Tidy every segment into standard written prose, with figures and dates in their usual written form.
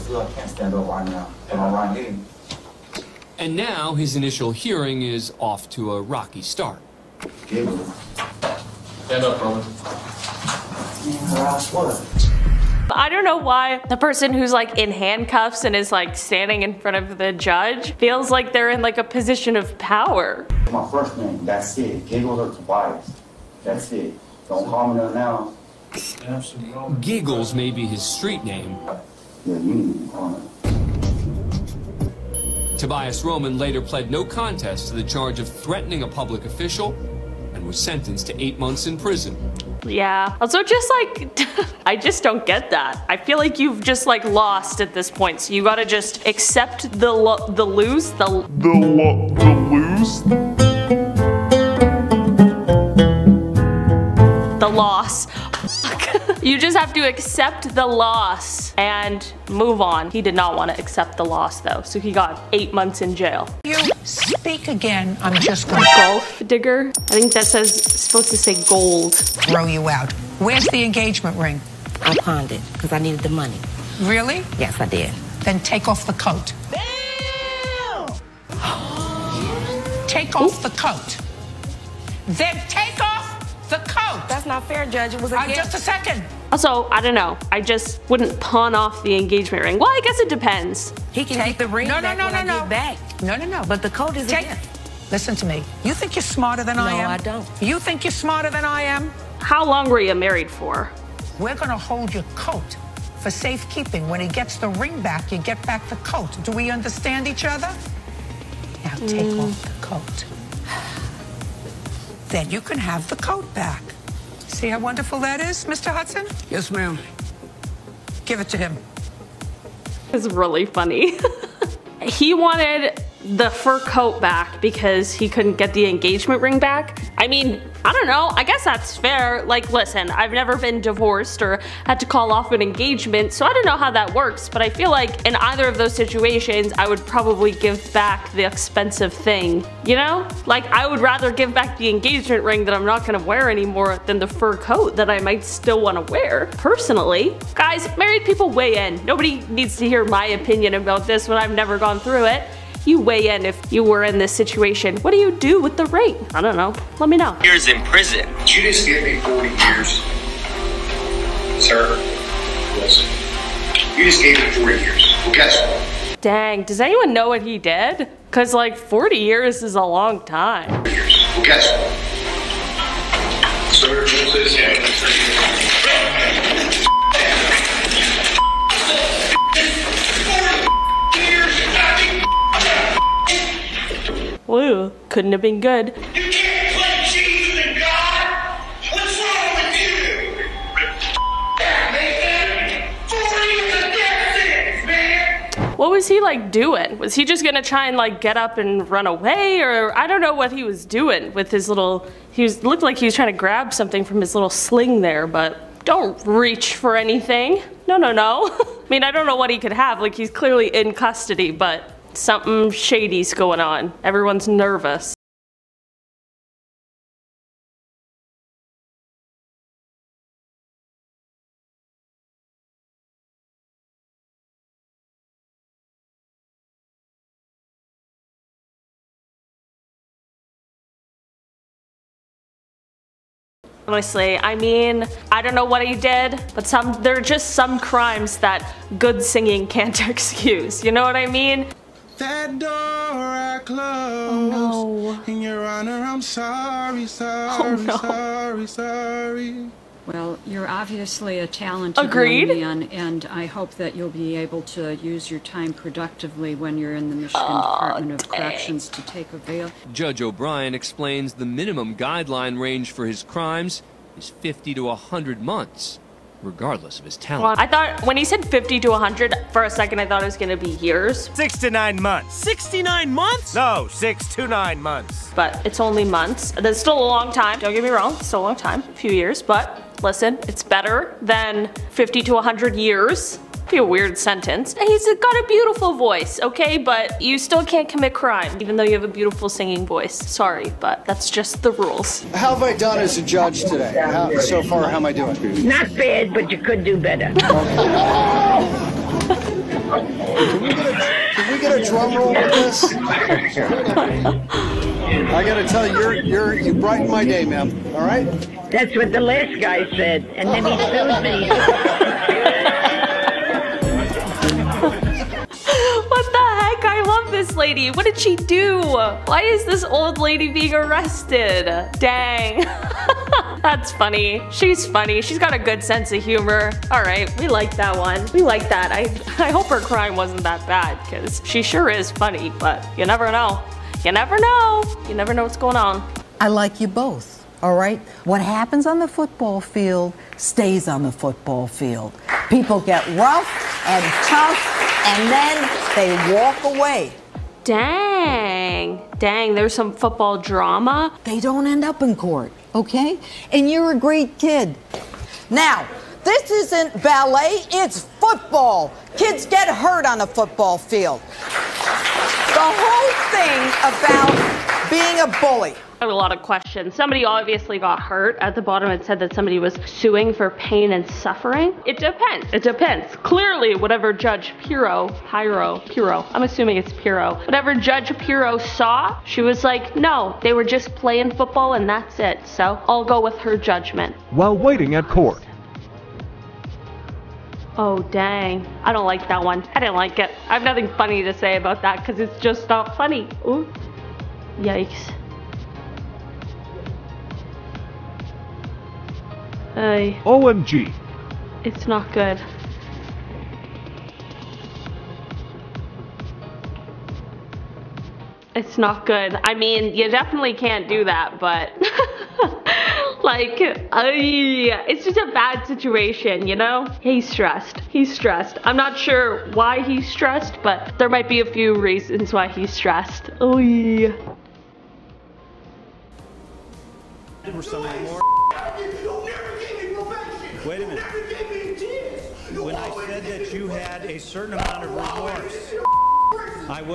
this law. I can't stand over now. I'm on meeting. And now his initial hearing is off to a rocky start. Stand up, Roman. I don't know why the person who's like in handcuffs and is like standing in front of the judge feels like they're in like a position of power. My first name, that's it. Giggles or Tobias. That's it. Don't call me now. Giggles may be his street name. Yeah, you need to call me. Tobias Roman later pled no contest to the charge of threatening a public official and was sentenced to 8 months in prison. Yeah, also just like, I just don't get that. I feel like you've just like lost at this point, so you gotta just accept the lose, the lose? The loss. You just have to accept the loss and move on. He did not want to accept the loss though, so he got 8 months in jail. You speak again, I'm just gonna golf digger. I think that says supposed to say gold. Throw you out. Where's the engagement ring? I pawned it because I needed the money. Really? Yes, I did. Then take off the coat. Take off the coat. Then take off the coat. That's not fair, Judge. It was a gift. Just a second. Also, I don't know. I just wouldn't pawn off the engagement ring. Well, I guess it depends. He can take the ring back. No, no, no. But the coat is a gift. Listen to me. You think you're smarter than I am? No, I don't. You think you're smarter than I am? How long were you married for? We're going to hold your coat for safekeeping. When he gets the ring back, you get back the coat. Do we understand each other? Now take off the coat. Then you can have the coat back. See how wonderful that is, Mr. Hudson? Yes, ma'am. Give it to him. It's really funny. He wanted the fur coat back because he couldn't get the engagement ring back. I mean, I don't know, I guess that's fair. Like, listen, I've never been divorced or had to call off an engagement, so I don't know how that works, but I feel like in either of those situations, I would probably give back the expensive thing, you know? Like, I would rather give back the engagement ring that I'm not gonna wear anymore than the fur coat that I might still wanna wear, personally. Guys, married people weigh in. Nobody needs to hear my opinion about this when I've never gone through it. You weigh in if you were in this situation. What do you do with the ring? I don't know. Let me know. Years in prison. Did you just give me 40 years? Sir? Yes. You just gave me 40 years. Well, guess what? Dang, does anyone know what he did? Cause like 40 years is a long time. Years. Well, guess what? Sir, what's this? Ooh, couldn't have been good. You can't play Jesus and God? What's wrong with you? That, man. 40 years of death sentence, man. What was he like doing? Was he just gonna try and like get up and run away? Or I don't know what he was doing with his little, looked like he was trying to grab something from his little sling there, but don't reach for anything. No, no, no. I mean, I don't know what he could have. Like, he's clearly in custody, but something shady's going on. Everyone's nervous. Honestly, I mean, I don't know what he did, but there are just some crimes that good singing can't excuse. You know what I mean? That door I closed. Oh, no. In your honor, I'm sorry, sorry, sorry, sorry. Well, you're obviously a talented young man, and I hope that you'll be able to use your time productively when you're in the Michigan Department of Corrections to take avail. Judge O'Brien explains the minimum guideline range for his crimes is 50 to 100 months. Regardless of his talent. I thought when he said 50 to 100, for a second I thought it was gonna be years. 6 to 9 months. 69 months? No, 6 to 9 months. But it's only months. That's still a long time. Don't get me wrong, it's still a long time, a few years, but listen, it's better than 50 to 100 years. Be a weird sentence. He's got a beautiful voice, okay? But you still can't commit crime, even though you have a beautiful singing voice. Sorry, but that's just the rules. How have I done as a judge today? So far, how am I doing? Not bad, but you could do better. Can we get a drum roll with this? I gotta tell you, you brightened my day, ma'am. All right? That's what the last guy said, and then he sued me. What the heck? I love this lady. What did she do? Why is this old lady being arrested? Dang. That's funny. She's funny. She's got a good sense of humor. All right, we like that one. We like that. I hope her crime wasn't that bad, because she sure is funny, but you never know. You never know. You never know what's going on. I like you both, all right? What happens on the football field stays on the football field. People get rough and tough, and then they walk away. Dang. Dang, there's some football drama. They don't end up in court. Okay? And you're a great kid. Now, this isn't ballet, it's football. Kids get hurt on the football field. The whole thing about being a bully. I have a lot of questions. Somebody obviously got hurt. At the bottom it said that somebody was suing for pain and suffering. It depends. It depends. Clearly, whatever Judge Pirro, I'm assuming it's Pirro. Whatever Judge Pirro saw, she was like, no, they were just playing football and that's it. So I'll go with her judgment. While waiting at court. Oh, dang. I don't like that one. I didn't like it. I have nothing funny to say about that because it's just not funny. Ooh. Yikes. OMG. It's not good. It's not good. I mean, you definitely can't do that, but like, it's just a bad situation, you know? He's stressed. He's stressed. I'm not sure why he's stressed, but there might be a few reasons why he's stressed. Oh, yeah. Wait a minute. When I said that you had a certain amount of remorse,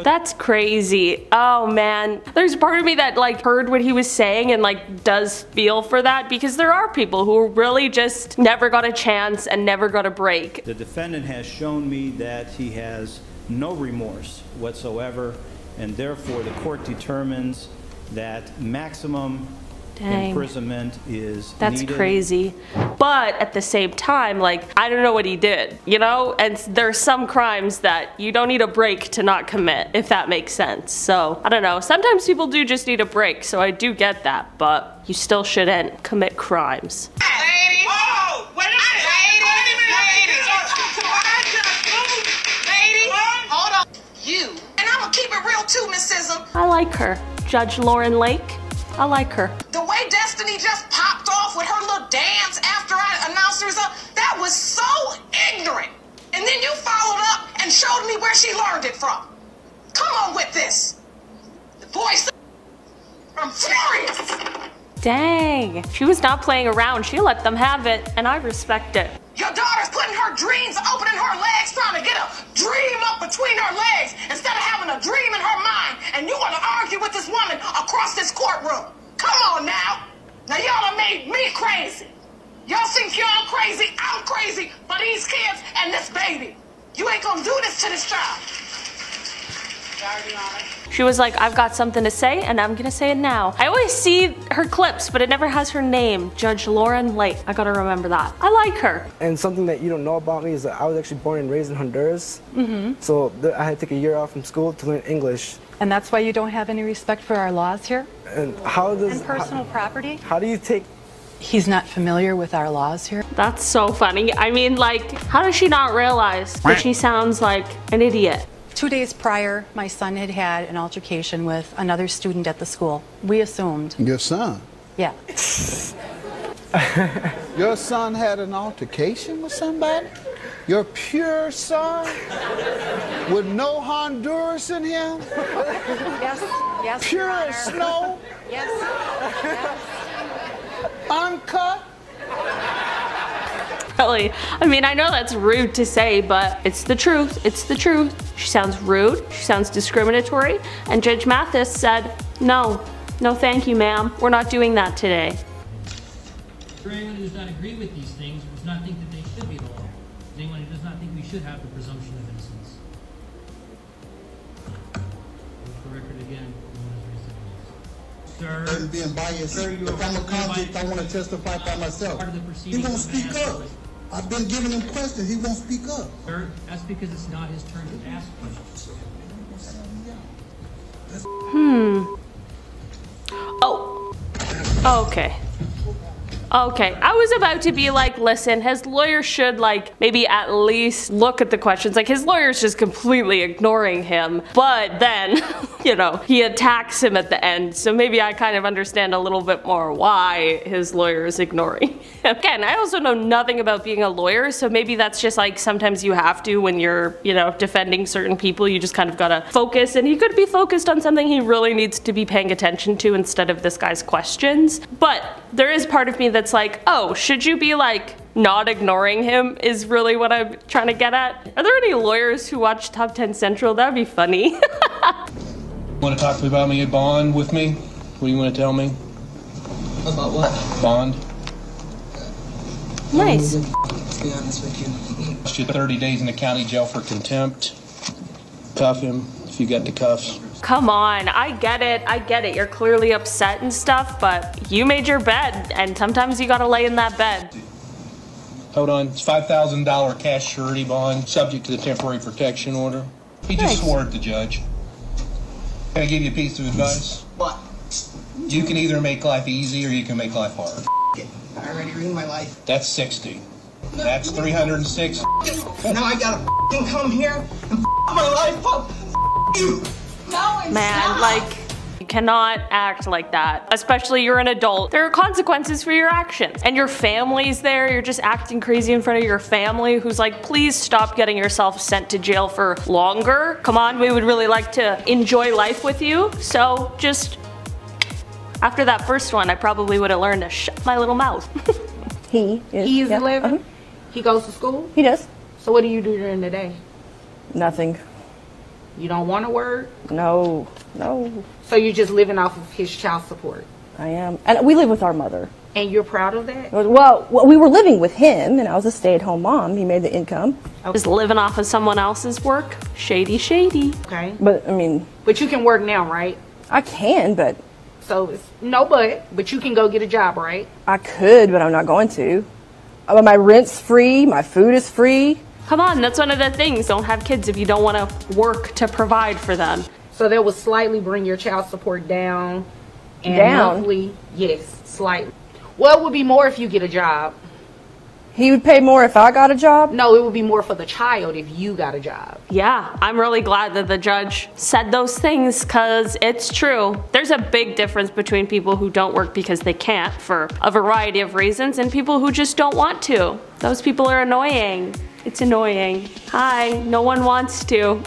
that's crazy. Oh man. There's part of me that like heard what he was saying and like does feel for that, because there are people who really just never got a chance and never got a break. The defendant has shown me that he has no remorse whatsoever, and therefore the court determines that maximum dang. Imprisonment is that's needed. Crazy. But at the same time, like, I don't know what he did, you know? And there are some crimes that you don't need a break to not commit, if that makes sense. So, I don't know. Sometimes people do just need a break, so I do get that, but you still shouldn't commit crimes. Ladies! Whoa! What is it? Ladies! Ladies! Hold on. You. And I'm gonna keep it real too, Miss Sism. I like her. Judge Lauren Lake. I like her. The way Destiny just popped off with her little dance after I announced the result, that was so ignorant. And then you followed up and showed me where she learned it from. Come on with this. Boys, I'm furious. Dang. She was not playing around. She let them have it, and I respect it. Your daughter's putting her dreams, opening her legs, trying to get a dream up between her legs instead of having a dream in her mind. And you want to argue with this woman across this courtroom. Come on now. Now y'all done made me crazy. Y'all think y'all crazy, I'm crazy for these kids and this baby. You ain't gonna do this to this child. She was like, I've got something to say, and I'm gonna say it now. I always see her clips, but it never has her name, Judge Lauren Lake. I gotta remember that. I like her. And something that you don't know about me is that I was actually born and raised in Honduras. Mm-hmm. So I had to take a year off from school to learn English. And that's why you don't have any respect for our laws here? And how does... And personal property? How do you take... He's not familiar with our laws here. That's so funny. I mean, like, how does she not realize that she sounds like an idiot? 2 days prior, my son had had an altercation with another student at the school. We assumed. Your son? Yeah. Your son had an altercation with somebody? Your pure son? With no Honduras in him? Yes, yes, Pure as snow? Yes, yes. Uncut? Really, I mean, I know that's rude to say, but it's the truth. It's the truth. She sounds rude. She sounds discriminatory. And Judge Mathis said, no, no thank you, ma'am. We're not doing that today. For anyone who does not agree with these things, does not think that they should be the law. Anyone who does not think we should have the presumption of innocence. as being biased. Sir, if I'm a convict, I want to testify by myself. He won't speak up. I've been giving him questions. He won't speak up. Sir, that's because it's not his turn to ask questions. Oh, okay. Okay, I was about to be like, listen, his lawyer should like maybe at least look at the questions. Like his lawyer's just completely ignoring him, but then, you know, he attacks him at the end. So maybe I kind of understand a little bit more why his lawyer is ignoring him. Again, I also know nothing about being a lawyer, so maybe that's just like sometimes you have to when you're, you know, defending certain people, you just kind of gotta focus, and he could be focused on something he really needs to be paying attention to instead of this guy's questions. But there is part of me that's like, oh, should you be like not ignoring him is really what I'm trying to get at. Are there any lawyers who watch Top 10 Central? That'd be funny. Want to talk to me about me bond with me? What do you want to tell me? About what? Bond. Nice. To be honest with you. 30 days in the county jail for contempt. Cuff him if you got the cuffs. Come on, I get it. You're clearly upset and stuff, but you made your bed, and sometimes you gotta lay in that bed. Hold on, it's $5,000 cash surety bond, subject to the temporary protection order. He just swore at the judge. Can I give you a piece of advice? What? You can either make life easy or you can make life hard. It. I already ruined my life. That's 60. No, that's 306. Now I gotta come here and my life up. You. No, man, like, you cannot act like that. Especially you're an adult. There are consequences for your actions. And your family's there, you're just acting crazy in front of your family who's like, please stop getting yourself sent to jail for longer. Come on, we would really like to enjoy life with you. So just, after that first one, I probably would have learned to shut my little mouth. He is 11? Uh-huh. He goes to school? He does. So what do you do during the day? Nothing. You don't want to work? No, no. So you're just living off of his child support? I am. And we live with our mother. And you're proud of that? Well, we were living with him, and I was a stay-at-home mom. He made the income. Okay. Just living off of someone else's work? Shady, shady. Okay. But, I mean... But you can work now, right? I can, but... So, it's no but you can go get a job, right? I could, but I'm not going to. My rent's free. My food is free. Come on, that's one of the things. Don't have kids if you don't want to work to provide for them. So that will slightly bring your child support down. And down? Monthly, yes, slightly. Well, it would be more if you get a job. He would pay more if I got a job? No, it would be more for the child if you got a job. Yeah, I'm really glad that the judge said those things because it's true. There's a big difference between people who don't work because they can't for a variety of reasons and people who just don't want to. Those people are annoying. It's annoying. Hi, no one wants to.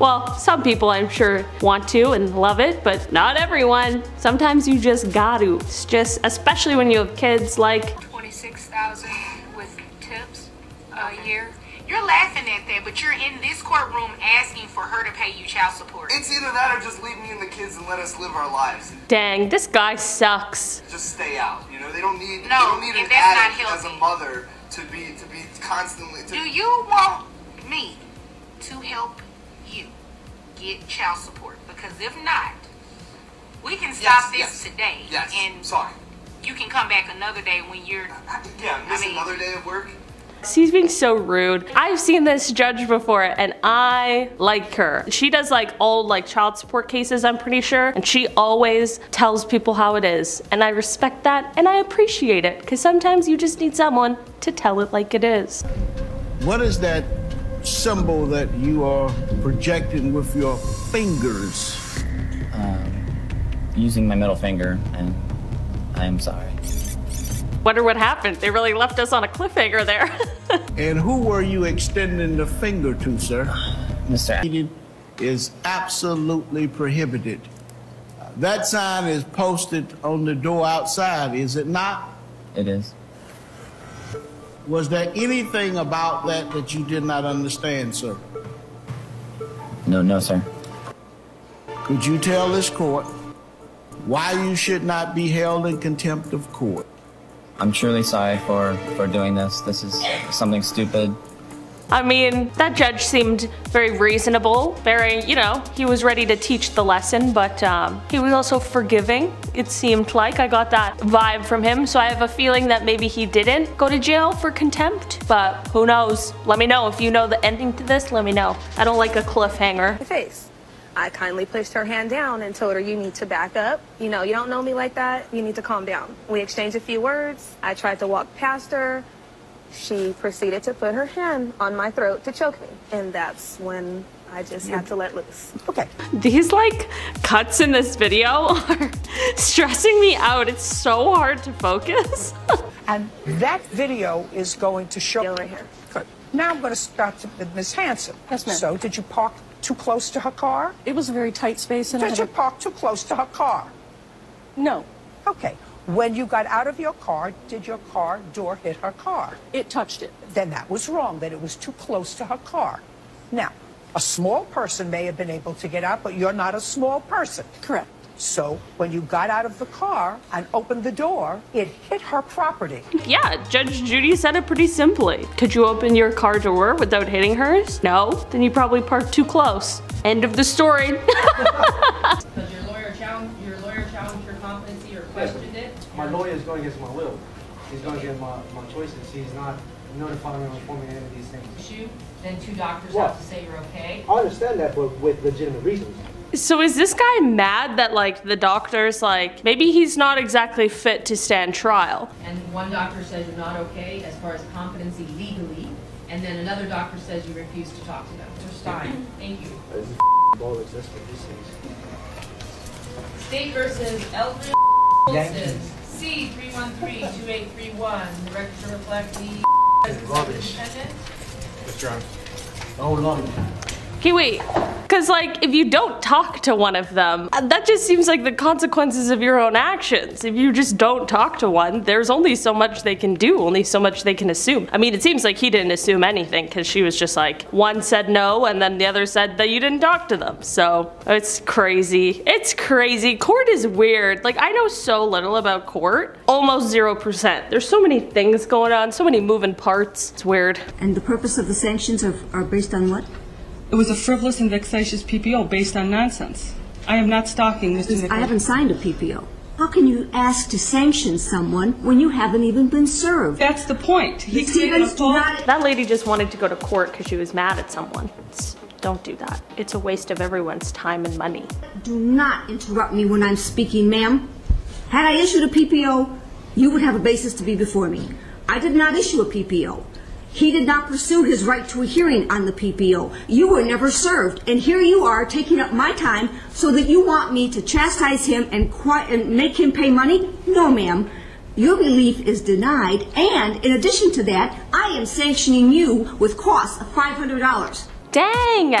Well, some people I'm sure want to and love it, but not everyone. Sometimes you just got to. It's just, especially when you have kids, like... 26,000 with tips a year. You're laughing at that, but you're in this courtroom asking for her to pay you child support. It's either that or just leave me and the kids and let us live our lives. Dang, this guy sucks. Just stay out, you know? They don't need, no, they don't need an addict as a mother to be constantly... Do you want me to help you get child support? Because if not, we can stop this today. Yes, and sorry. You can come back another day when you're... Yeah, miss another day of work. She's being so rude. I've seen this judge before and I like her. She does like old like child support cases, I'm pretty sure, and she always tells people how it is. And I respect that and I appreciate it because sometimes you just need someone to tell it like it is. What is that symbol that you are projecting with your fingers? Using my middle finger, and I am sorry. Wonder what happened. They really left us on a cliffhanger there. And who were you extending the finger to, sir? Mr. Eating is absolutely prohibited. That sign is posted on the door outside, is it not? It is. Was there anything about that that you did not understand, sir? No, no, sir. Could you tell this court why you should not be held in contempt of court? I'm truly sorry for doing this. This is something stupid. I mean, that judge seemed very reasonable, very, you know, he was ready to teach the lesson, but he was also forgiving, it seemed like. I got that vibe from him, so I have a feeling that maybe he didn't go to jail for contempt, but who knows? Let me know. If you know the ending to this, let me know. I don't like a cliffhanger. The face. I kindly placed her hand down and told her, you need to back up. You know, you don't know me like that. You need to calm down. We exchanged a few words. I tried to walk past her. She proceeded to put her hand on my throat to choke me. And that's when I just had to let loose. Okay. These like cuts in this video are stressing me out. It's so hard to focus. And that video is going to show right here. Good. Now I'm going to start with Ms. Hanson. Yes, ma'am. So did you park too close to her car? It was a very tight space. And did you park too close to her car? No. Okay. When you got out of your car, did your car door hit her car? It touched it. Then that was wrong, that it was too close to her car. Now, a small person may have been able to get out, but you're not a small person. Correct. So when you got out of the car and opened the door, it hit her property. Yeah, Judge Judy said it pretty simply. Could you open your car door without hitting hers? No, then you probably parked too close. End of the story. My lawyer is going against my will. He's going against my choices. He's not notifying or informing any of these things. Then two doctors have to say you're okay. I understand that, but with legitimate reasons. So is this guy mad that like the doctor's like, maybe he's not exactly fit to stand trial? And one doctor says you're not okay as far as competency legally, and then another doctor says you refuse to talk to them. Mr. Stein, thank you. This is all existing. These things. State versus Eldridge. C-313-2831. The record to reflect the rubbish. It's drunk. Oh, lovely. Okay, wait. Because, like, if you don't talk to one of them, that just seems like the consequences of your own actions. If you just don't talk to one, there's only so much they can do, only so much they can assume. I mean, it seems like he didn't assume anything because she was just like, one said no, and then the other said that you didn't talk to them. So it's crazy. It's crazy. Court is weird. Like, I know so little about court. Almost 0%. There's so many things going on, so many moving parts. It's weird. And the purpose of the sanctions are based on what? It was a frivolous and vexatious PPO based on nonsense. I am not stalking Mr. Nicholson. I haven't signed a PPO. How can you ask to sanction someone when you haven't even been served? That's the point. That lady just wanted to go to court because she was mad at someone. Don't do that. It's a waste of everyone's time and money. Do not interrupt me when I'm speaking, ma'am. Had I issued a PPO, you would have a basis to be before me. I did not issue a PPO. He did not pursue his right to a hearing on the PPO. You were never served, and here you are taking up my time so that you want me to chastise him and make him pay money? No, ma'am. Your relief is denied, and in addition to that, I am sanctioning you with costs of $500. Dang!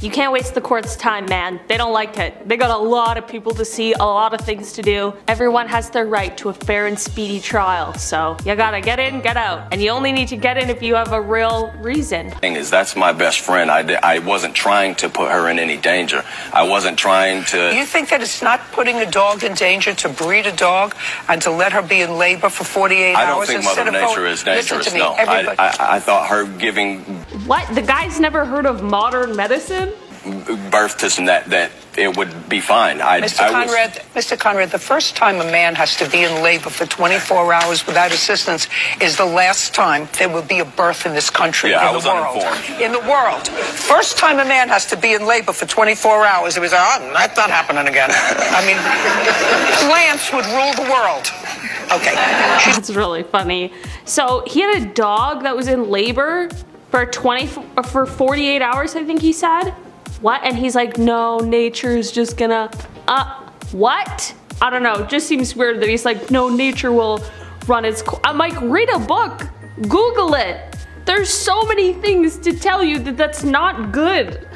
You can't waste the court's time, man. They don't like it. They got a lot of people to see, a lot of things to do. Everyone has their right to a fair and speedy trial, so you gotta get in, get out. And you only need to get in if you have a real reason. Thing is, that's my best friend. I wasn't trying to put her in any danger. I wasn't trying to... You think that it's not putting a dog in danger to breed a dog and to let her be in labor for 48 hours? I don't think Mother Nature is dangerous, no. I thought her giving... What? The guy's never heard of modern medicine? Birth to some that it would be fine. Mr. Conrad, the first time a man has to be in labor for 24 hours without assistance is the last time there will be a birth in this country, in the world. First time a man has to be in labor for 24 hours, it was, oh, that's not happening again. I mean, plants would rule the world. Okay. That's really funny. So he had a dog that was in labor for 48 hours, I think he said. What? And he's like, no, nature's just gonna, what? I don't know, it just seems weird that he's like, no, nature will run its course. I'm like, read a book, Google it. There's so many things to tell you that that's not good.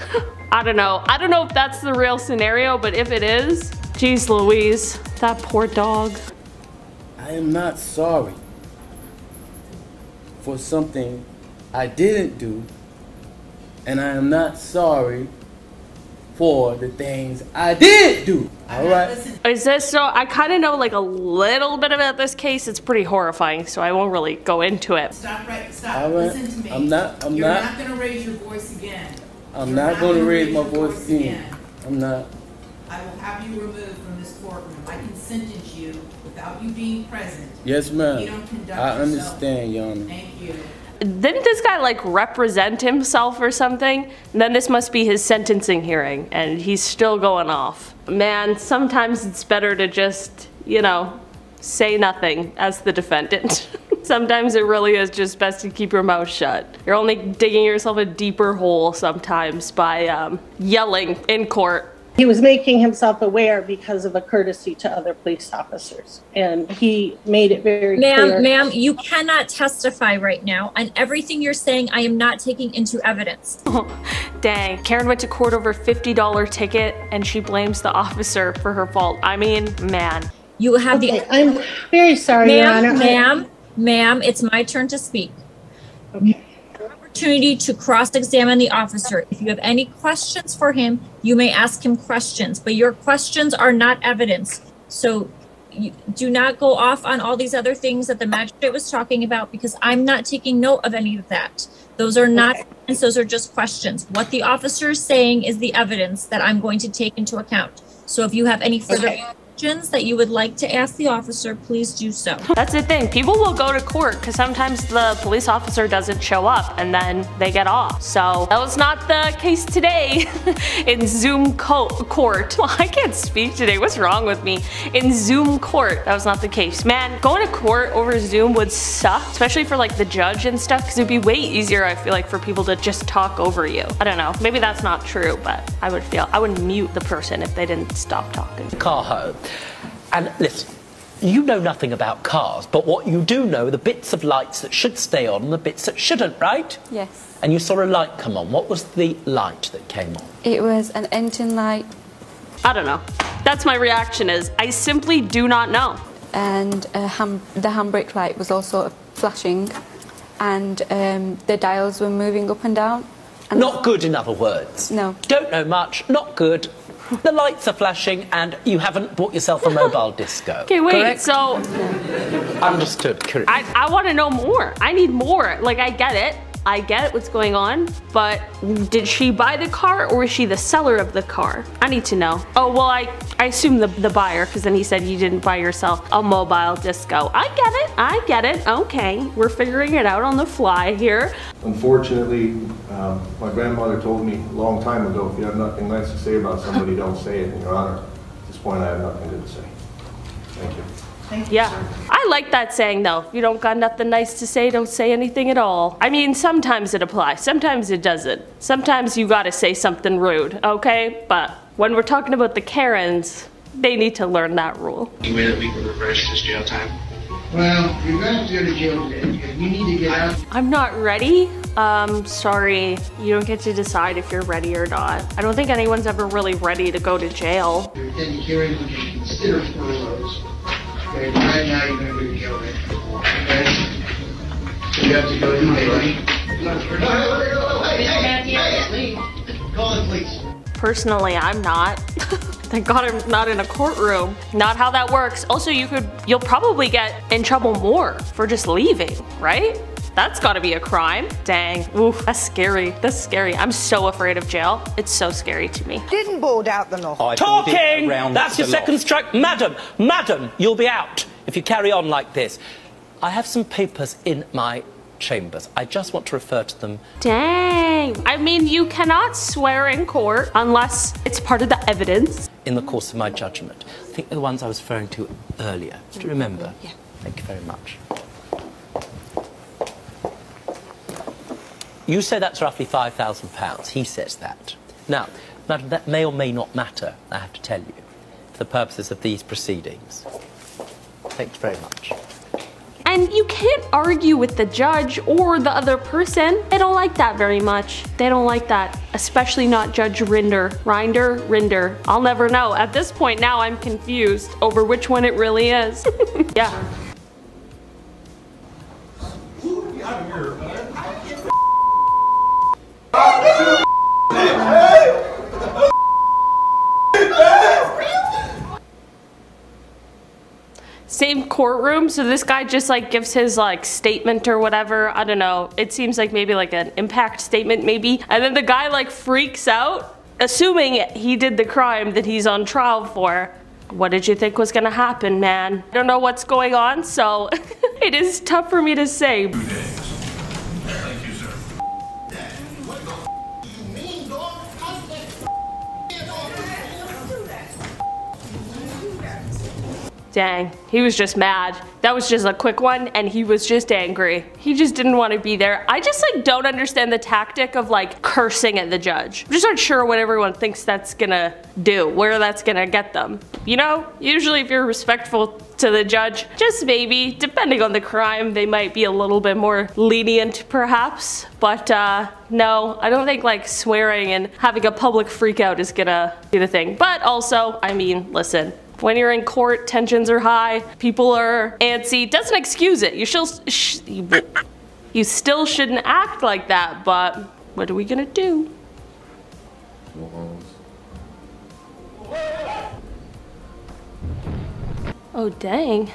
I don't know. I don't know if that's the real scenario, but if it is, geez Louise, that poor dog. I am not sorry for something I didn't do, and I am not sorry for the things I did do. All right. Is this so? I kind of know like a little bit about this case. It's pretty horrifying, so I won't really go into it. Stop right. Stop. All right. Listen to me. You're not gonna raise your voice again. I'm not gonna raise my voice again. I'm not. I will have you removed from this courtroom. I can sentence you without you being present. Yes, ma'am. You don't conduct yourself. I understand, Your Honor. Thank you. Didn't this guy like represent himself or something? And then this must be his sentencing hearing, and he's still going off. Man, sometimes it's better to just, you know, say nothing as the defendant. Sometimes it really is just best to keep your mouth shut. You're only digging yourself a deeper hole sometimes by yelling in court. He was making himself aware because of a courtesy to other police officers, and he made it very clear. Ma'am, you cannot testify right now, and everything you're saying I am not taking into evidence. Oh, dang. Karen went to court over a $50 ticket, and she blames the officer for her fault. I mean, man. You have okay, the- I'm very sorry, Your Honor. Ma'am, it's my turn to speak. Okay. Opportunity to cross-examine the officer. If you have any questions for him, you may ask him questions, but your questions are not evidence. So you do not go off on all these other things that the magistrate was talking about, because I'm not taking note of any of that. Those are not evidence, those are just questions. What the officer is saying is the evidence that I'm going to take into account. So if you have any further questions that you would like to ask the officer, please do so. That's the thing, people will go to court because sometimes the police officer doesn't show up and then they get off. So that was not the case today in Zoom court. Well, I can't speak today, what's wrong with me? In Zoom court, that was not the case. Man, going to court over Zoom would suck, especially for like the judge and stuff, because it'd be way easier, I feel like, for people to just talk over you. I don't know, maybe that's not true, but I would mute the person if they didn't stop talking. Carho. And listen, you know nothing about cars, but what you do know are the bits of lights that should stay on and the bits that shouldn't, right? Yes. And you saw a light come on. What was the light that came on? It was an engine light. I don't know. That's my reaction is, I simply do not know. And the handbrake light was also flashing, and the dials were moving up and down. And not good, in other words. No. Don't know much, not good. The lights are flashing, and you haven't bought yourself a mobile disco. Okay, wait, correct? So... Understood, correct. I want to know more. I need more. Like, I get what's going on, but did she buy the car, or is she the seller of the car? I need to know. Oh, well, I assume the buyer, because then he said you didn't buy yourself a mobile disco. I get it. Okay, we're figuring it out on the fly here. Unfortunately, my grandmother told me a long time ago, if you have nothing nice to say about somebody, don't say it, in your honor. At this point, I have nothing good to say. Thank you. Yeah, I like that saying though. If you don't got nothing nice to say, don't say anything at all. I mean, sometimes it applies, sometimes it doesn't. Sometimes you gotta say something rude, okay? But when we're talking about the Karens, they need to learn that rule. Any way that we can reverse this jail time? Well, you're gonna have to go to jail today. You need to get out. I'm not ready. Sorry, you don't get to decide if you're ready or not. I don't think anyone's ever really ready to go to jail. Any hearing would you consider furloughs? Okay, right now you're going to be killed. Okay? You have to go to jail. Call the police. Personally, I'm not. Thank God I'm not in a courtroom. Not how that works. Also, you'll probably get in trouble more for just leaving, right? That's gotta be a crime. Dang, oof, that's scary. That's scary. I'm so afraid of jail. It's so scary to me. Didn't board out the loft. Talking! That's your second strike. Madam, you'll be out if you carry on like this. I have some papers in my chambers. I just want to refer to them. Dang. I mean, you cannot swear in court unless it's part of the evidence. In the course of my judgment. I think the ones I was referring to earlier. Do you remember? Yeah. Thank you very much. You say that's roughly £5,000. He says that. Now, madam, that may or may not matter, I have to tell you, for the purposes of these proceedings. Thank you very much. And you can't argue with the judge or the other person. They don't like that very much. They don't like that, especially not Judge Rinder. Rinder. I'll never know. At this point now, I'm confused over which one it really is. Yeah. courtroom, so this guy just like gives his like statement or whatever. I don't know, it seems like maybe like an impact statement maybe, and then the guy like freaks out, assuming he did the crime that he's on trial for. What did you think was gonna happen, man? I don't know what's going on, so it is tough for me to say. Dang, he was just mad. That was just a quick one, and he was just angry. He just didn't want to be there. I just like don't understand the tactic of like cursing at the judge. I'm just not sure what everyone thinks that's gonna do, where that's gonna get them. You know, usually if you're respectful to the judge, just maybe, depending on the crime, they might be a little bit more lenient perhaps. But no, I don't think like swearing and having a public freak out is gonna do the thing. But also, I mean, listen, when you're in court, tensions are high, people are antsy. Doesn't excuse it. You still shouldn't act like that, but what are we gonna do? Oh, dang.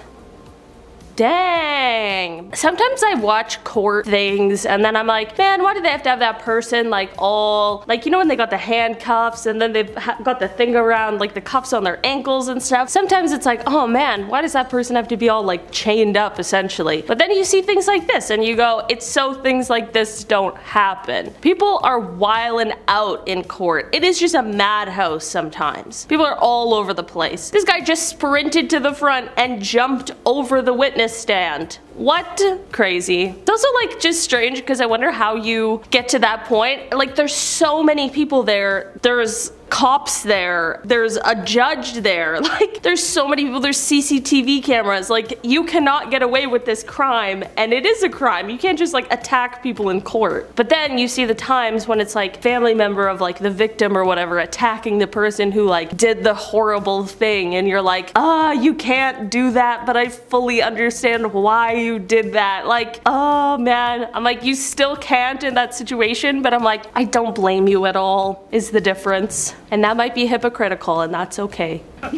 Dang. Sometimes I watch court things and then I'm like, man, why do they have to have that person like all, like, you know, when they got the handcuffs and then they've got the thing around like the cuffs on their ankles and stuff. Sometimes it's like, oh man, why does that person have to be all like chained up essentially? But then you see things like this and you go, it's so things like this don't happen. People are wilding out in court. It is just a madhouse sometimes. People are all over the place. This guy just sprinted to the front and jumped over the witness stand. What? Crazy. It's also like just strange because I wonder how you get to that point. Like there's so many people there. There's cops there. There's a judge there. Like there's so many people. There's CCTV cameras. Like you cannot get away with this crime, and it is a crime. You can't just like attack people in court. But then you see the times when it's like family member of like the victim or whatever attacking the person who like did the horrible thing, and you're like, ah, you can't do that, but I fully understand why you did that. Like, oh man. I'm like, you still can't in that situation, but I'm like, I don't blame you at all is the difference. And that might be hypocritical, and that's okay. No,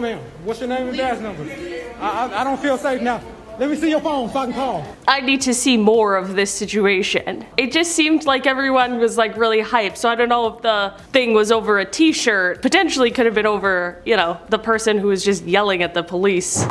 ma'am. What's your name and badge number? I don't feel safe now. Let me see your phone so I can call. I need to see more of this situation. It just seemed like everyone was like really hyped, so I don't know if the thing was over a t-shirt. Potentially could have been over, you know, the person who was just yelling at the police.